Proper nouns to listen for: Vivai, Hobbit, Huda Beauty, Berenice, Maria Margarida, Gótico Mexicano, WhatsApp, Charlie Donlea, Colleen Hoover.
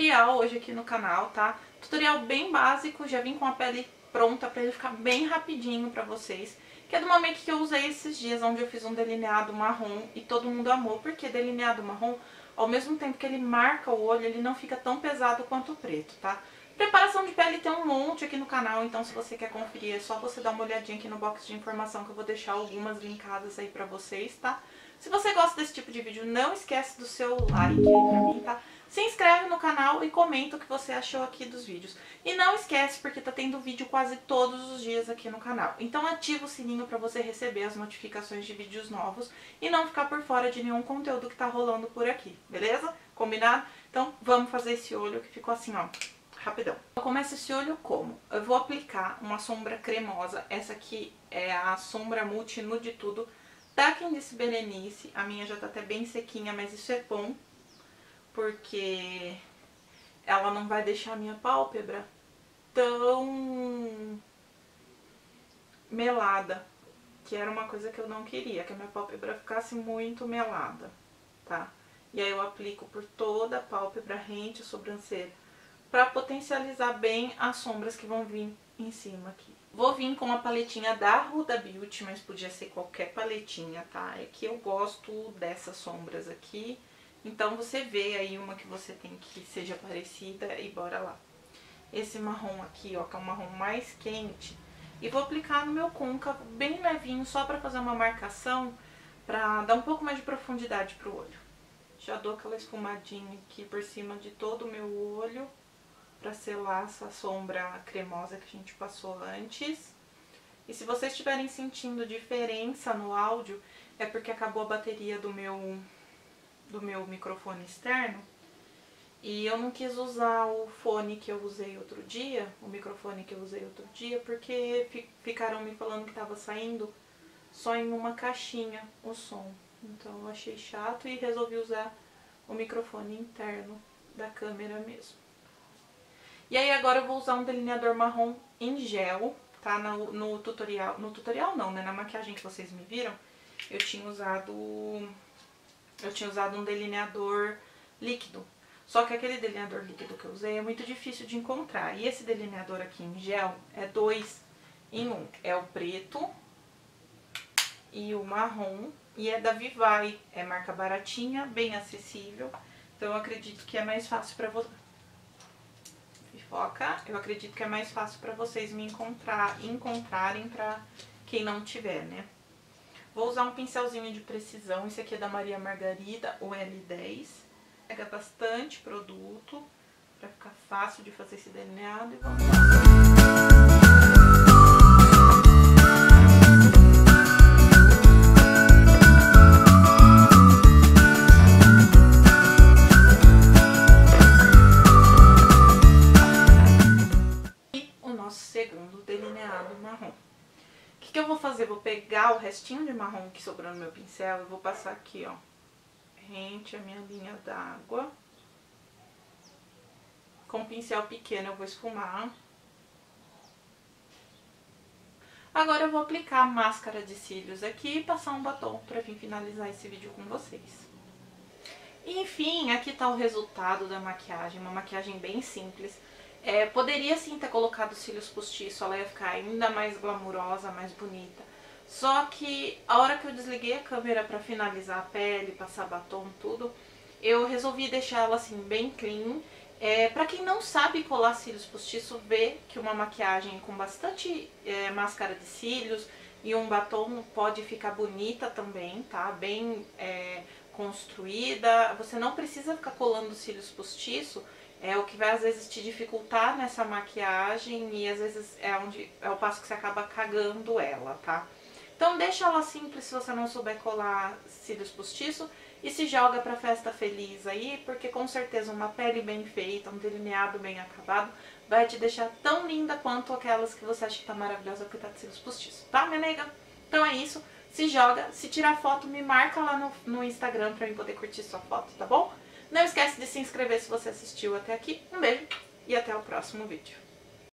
tutorial hoje aqui no canal, tá? Tutorial bem básico, já vim com a pele pronta pra ele ficar bem rapidinho pra vocês. Que é de uma make que eu usei esses dias, onde eu fiz um delineado marrom e todo mundo amou, porque delineado marrom, ao mesmo tempo que ele marca o olho, ele não fica tão pesado quanto o preto, tá? Preparação de pele tem um monte aqui no canal, então se você quer conferir, é só você dar uma olhadinha aqui no box de informação que eu vou deixar algumas linkadas aí pra vocês, tá? Se você gosta desse tipo de vídeo, não esquece do seu like aí pra mim, tá? Se inscreve no canal e comenta o que você achou aqui dos vídeos. E não esquece, porque tá tendo vídeo quase todos os dias aqui no canal. Então ativa o sininho pra você receber as notificações de vídeos novos e não ficar por fora de nenhum conteúdo que tá rolando por aqui, beleza? Combinado? Então vamos fazer esse olho que ficou assim, ó, rapidão. Eu começo esse olho como? Eu vou aplicar uma sombra cremosa, essa aqui é a sombra Multi Nude Tudo, da Berenice, a minha já tá até bem sequinha, mas isso é bom, porque ela não vai deixar a minha pálpebra tão melada, que era uma coisa que eu não queria, que a minha pálpebra ficasse muito melada, tá? E aí eu aplico por toda a pálpebra, rente a sobrancelha, pra potencializar bem as sombras que vão vir em cima aqui. Vou vir com a paletinha da Huda Beauty, mas podia ser qualquer paletinha, tá? É que eu gosto dessas sombras aqui, então você vê aí uma que você tem que seja parecida e bora lá. Esse marrom aqui, ó, que é um marrom mais quente, e vou aplicar no meu côncavo bem levinho, só pra fazer uma marcação, pra dar um pouco mais de profundidade pro olho. Já dou aquela esfumadinha aqui por cima de todo o meu olho, pra selar essa sombra cremosa que a gente passou antes. E se vocês estiverem sentindo diferença no áudio, é porque acabou a bateria do meu microfone externo e eu não quis usar o fone que eu usei outro dia, o microfone que eu usei outro dia, porque ficaram me falando que estava saindo só em uma caixinha o som. Então eu achei chato e resolvi usar o microfone interno da câmera mesmo. E aí agora eu vou usar um delineador marrom em gel, tá? No tutorial... No tutorial não, né? Na maquiagem que vocês me viram, eu tinha usado um delineador líquido. Só que aquele delineador líquido que eu usei é muito difícil de encontrar. E esse delineador aqui em gel é 2 em 1. É o preto e o marrom. E é da Vivai. É marca baratinha, bem acessível. Então eu acredito que é mais fácil pra você... Foca. Eu acredito que é mais fácil pra vocês me encontrarem pra quem não tiver, né? Vou usar um pincelzinho de precisão, esse aqui é da Maria Margarida, o L10. Pega bastante produto pra ficar fácil de fazer esse delineado e vamos lá. Vou pegar o restinho de marrom que sobrou no meu pincel e vou passar aqui, ó, rente a minha linha d'água. Com o pincel pequeno eu vou esfumar. Agora eu vou aplicar a máscara de cílios aqui e passar um batom pra vir finalizar esse vídeo com vocês. Enfim, aqui tá o resultado da maquiagem, uma maquiagem bem simples. É, poderia sim ter colocado cílios postiço, ela ia ficar ainda mais glamurosa, mais bonita. Só que a hora que eu desliguei a câmera pra finalizar a pele, passar batom, tudo, eu resolvi deixar ela assim bem clean. Pra quem não sabe colar cílios postiço, vê que uma maquiagem com bastante máscara de cílios e um batom pode ficar bonita também, tá? Bem construída, você não precisa ficar colando cílios postiço. É o que vai às vezes te dificultar nessa maquiagem e às vezes é o passo que você acaba cagando ela, tá? Então deixa ela simples se você não souber colar cílios postiço e se joga pra festa feliz aí, porque com certeza uma pele bem feita, um delineado bem acabado vai te deixar tão linda quanto aquelas que você acha que tá maravilhosa porque tá de cílios postiço, tá, minha nega? Então é isso, se joga, se tirar foto me marca lá no Instagram pra eu poder curtir sua foto, tá bom? Não esquece de se inscrever se você assistiu até aqui. Um beijo e até o próximo vídeo.